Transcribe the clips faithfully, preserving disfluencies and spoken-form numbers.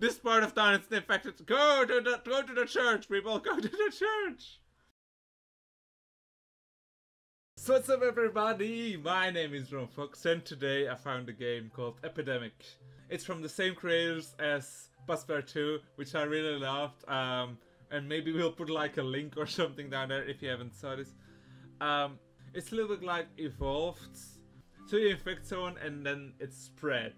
this part of town is infected. Go to the go to the church, people. Go to the church. So what's up, everybody? My name is RomFox, and today I found a game called Epidemic. It's from the same creators as BuzzFair two, which I really loved. Um, and maybe we'll put like a link or something down there if you haven't saw this. Um, it's a little bit like Evolved. So you infect someone and then it's spread.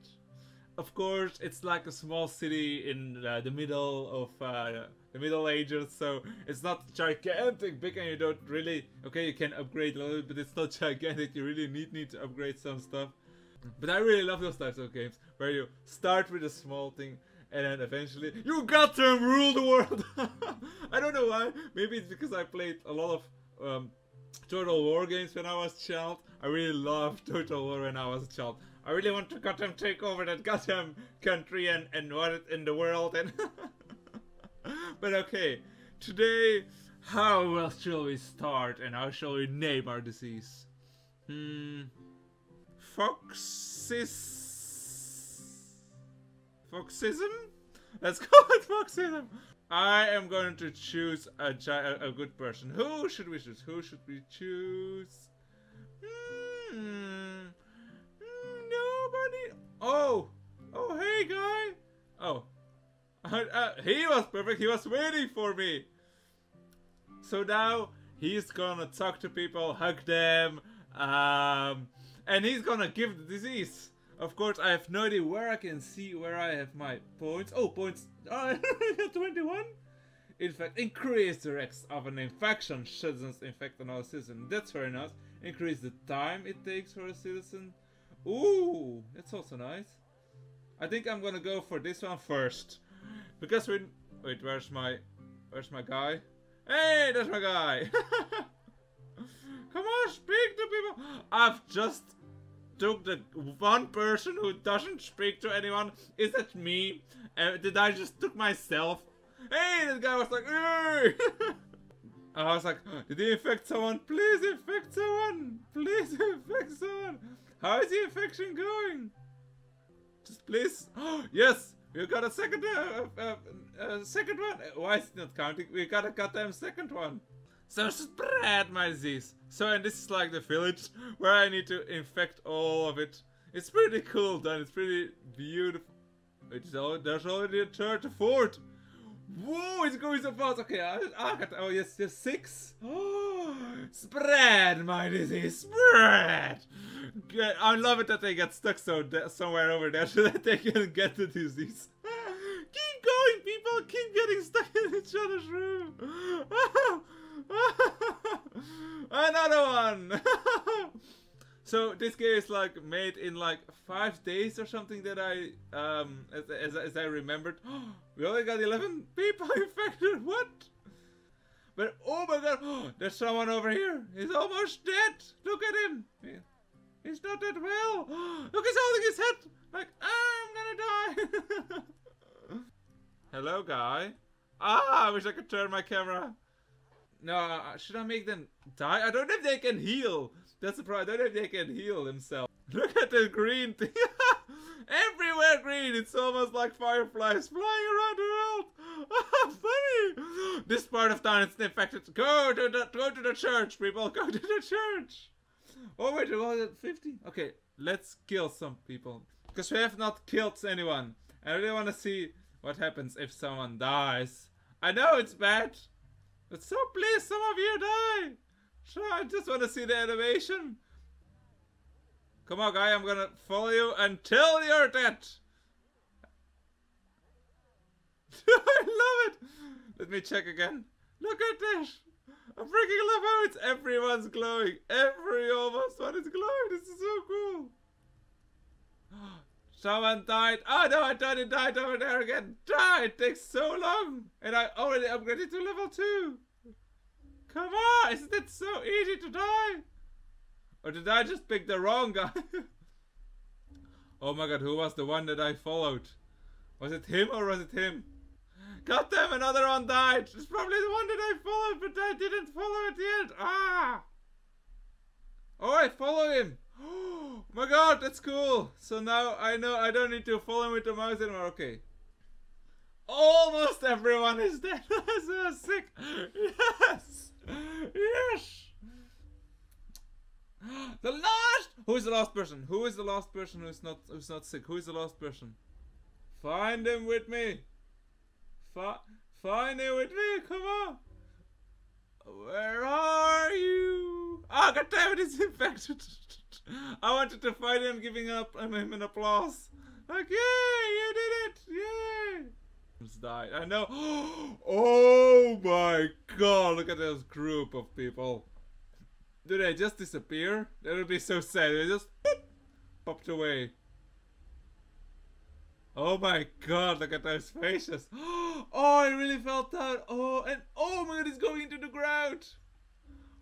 Of course, it's like a small city in uh, the middle of uh, the Middle Ages, so it's not gigantic big, and you don't really... Okay, you can upgrade a little bit, but it's not gigantic. You really need, need to upgrade some stuff. But I really love those types of games, where you start with a small thing, and then eventually... You got to rule the world! I don't know why. Maybe it's because I played a lot of... Um, Total War games when I was a child. I really loved Total War when I was a child. I really want to goddamn take over that goddamn country and, and want it in the world and but okay, today how else shall we start and how shall we name our disease? Hmm Foxis Foxism? Let's call it Foxism! I am going to choose a, a good person. Who should we choose? Who should we choose? Hmm. Nobody. Oh. Oh, hey, guy. Oh. Uh, uh, he was perfect. He was waiting for me. So now he's gonna talk to people, hug them, um, and he's gonna give the disease. Of course, I have no idea where I can see where I have my points. Oh, points. Oh, I got twenty-one. In fact, increase the risks of an infection. Citizens infect another citizen. That's very nice. Increase the time it takes for a citizen. Ooh, that's also nice. I think I'm gonna go for this one first. Because we... Wait, where's my... Where's my guy? Hey, that's my guy. Come on, speak to people. I've just... took the one person who doesn't speak to anyone. Is that me? Uh, did I just took myself? Hey, that guy was like, hey! I was like, did he infect someone? Please infect someone! Please infect someone! How is the infection going? Just please. Oh, yes! We got a second uh, uh, uh, second one. Why is it not counting? We got a goddamn second one. So spread my disease. So and this is like the village where I need to infect all of it. It's pretty cool done. It's pretty beautiful. It's all, there's already a third, a fourth. Whoa, it's going so fast. Okay, I, I got oh yes, yes six. Oh, spread my disease. Spread. Good. I love it that they get stuck so somewhere over there so that they can get the disease. Keep going, people. Keep getting stuck in each other's room. Another one. So this game is like made in like five days or something that I um as, as, as I remembered. We only got eleven people infected. What? But oh my god, there's someone over here. He's almost dead. Look at him. He's not that well. Look, he's holding his head. Like I'm gonna die. Hello, guy. Ah, I wish I could turn my camera. No, should I make them die? I don't know if they can heal. That's the problem. I don't know if they can heal themselves. Look at the green thing. Everywhere green. It's almost like fireflies flying around the world. Funny. This part of town is infected. Go to the go to the church, people. Go to the church. Oh wait, was it fifty? Okay, let's kill some people because we have not killed anyone. I really want to see what happens if someone dies. I know it's bad. But so please, some of you die! Sure, I just want to see the animation. Come on, guy, I'm gonna follow you until you're dead. I love it! Let me check again. Look at this! I freaking love how it's everyone's glowing. Every almost one is glowing. This is so cool. Someone died. Oh no, I thought it died over there again. Die! It takes so long. And I already upgraded to level two. Come on, isn't it so easy to die? Or did I just pick the wrong guy? Oh my god, who was the one that I followed? Was it him or was it him? God damn, another one died. It's probably the one that I followed, but I didn't follow at the end. Ah! Oh, I follow him. Oh my god, that's cool. So now I know I don't need to follow him with the mouse anymore. Okay. Almost everyone is dead. That's so sick. Yes. Yes. The last. Who is the last person? Who is the last person who's not who's not sick? Who is the last person? Find him with me. Fi find him with me. Come on. Where are you? Ah, god damn it, it's infected. I wanted to fight him, giving up him an applause. Like, yay, you did it! Yay! It's died. I know. Oh my god, look at this group of people. Do they just disappear? That would be so sad. They just boop, popped away. Oh my god, look at those faces. Oh, I really felt that. Oh, and oh my god, it's going into the ground.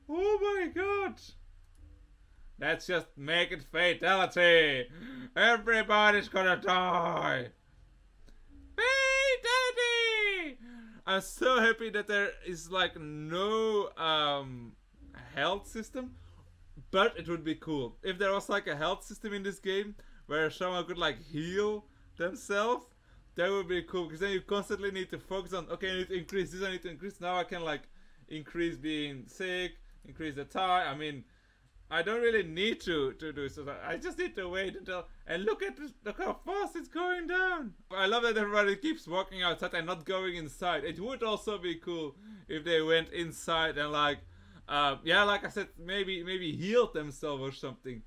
Oh my god. Let's just make it fatality. Everybody's gonna die. Fatality! I'm so happy that there is like no um, health system. But it would be cool if there was like a health system in this game where someone could like heal themselves. That would be cool, because then you constantly need to focus on, okay, I need to increase this, I need to increase, now I can like increase being sick, increase the time. I mean, I don't really need to to do so, I just need to wait until, and look at this, look how fast it's going down. I love that everybody keeps walking outside and not going inside. It would also be cool if they went inside and like uh, yeah, like I said, maybe maybe healed themselves or something.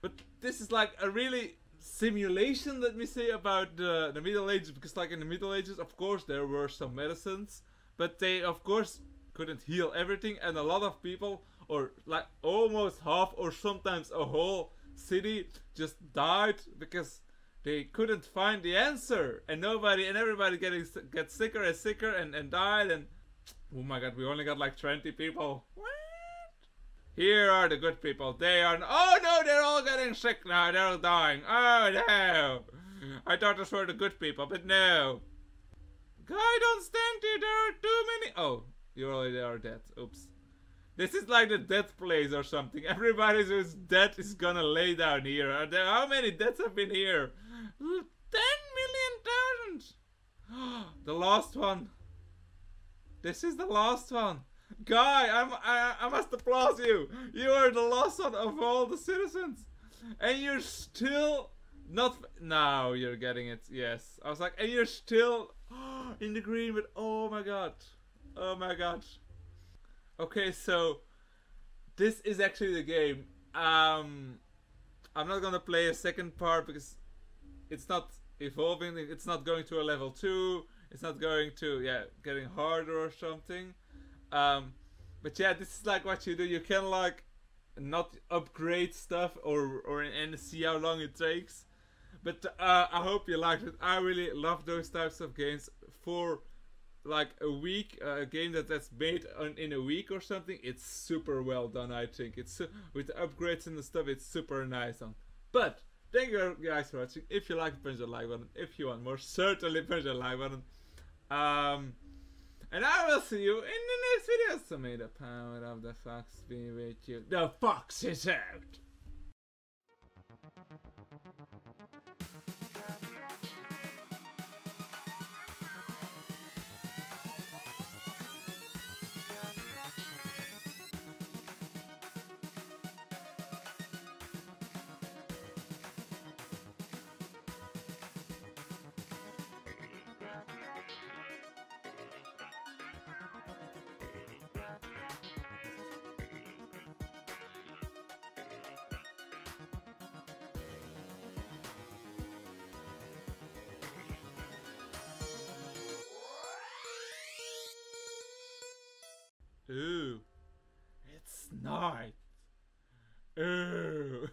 But this is like a really simulation, let me say, about the, the Middle Ages, because like in the Middle Ages, of course, there were some medicines, but they of course couldn't heal everything, and a lot of people, or like almost half or sometimes a whole city, just died because they couldn't find the answer, and nobody and everybody getting get sicker and sicker and, and died. And oh my god, we only got like twenty people. What? Here are the good people. They are. Oh no, they're all getting sick now. They're all dying. Oh no. I thought those were the good people, but no. Guy, don't stand here. There are too many. Oh, you already are dead. Oops. This is like the death place or something. Everybody who's dead is gonna lay down here. Are there, how many deaths have been here? ten million thousand. The last one. This is the last one. Guy, I'm, I, I must applaud you. You are the last one of all the citizens, and you're still not. Now you're getting it. Yes, I was like, and you're still in the green. But oh my god, oh my god. Okay, so this is actually the game. Um, I'm not gonna play a second part because it's not evolving. It's not going to a level two. It's not going to yeah getting harder or something. Um, but yeah, this is like what you do. You can like not upgrade stuff or or and see how long it takes. But uh, I hope you liked it. I really love those types of games. For like a week, uh, a game that that's made on, in a week or something, it's super well done. I think it's with the upgrades and the stuff. It's super nice on. But thank you guys for watching. If you like it, punch the like button. If you want more, certainly punch the like button. Um. And I will see you in the next video. So may the power of the fox be with you. The fox is out. Ooh, it's night. Ooh.